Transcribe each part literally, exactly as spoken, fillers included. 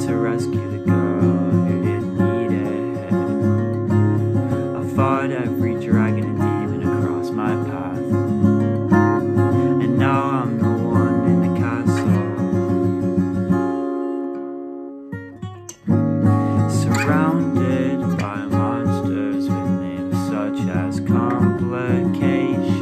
To rescue the girl who didn't need it. I fought every dragon and demon across my path, and now I'm the one in the castle, surrounded by monsters with names such as complications.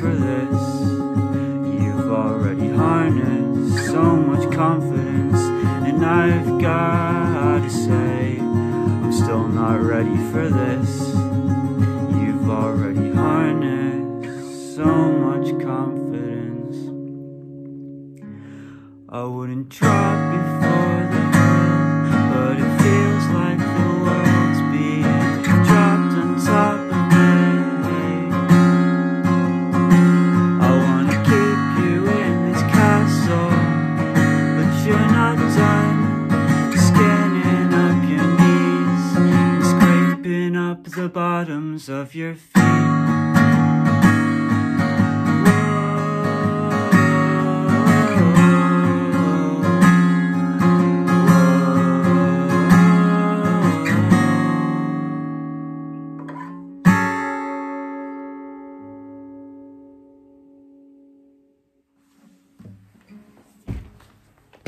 For this, you've already harnessed so much confidence, and I've got to say, I'm still not ready for this. You've already harnessed so much confidence. I wouldn't drop before the world, but it feels like the world's being dropped on top. The bottoms of your feet.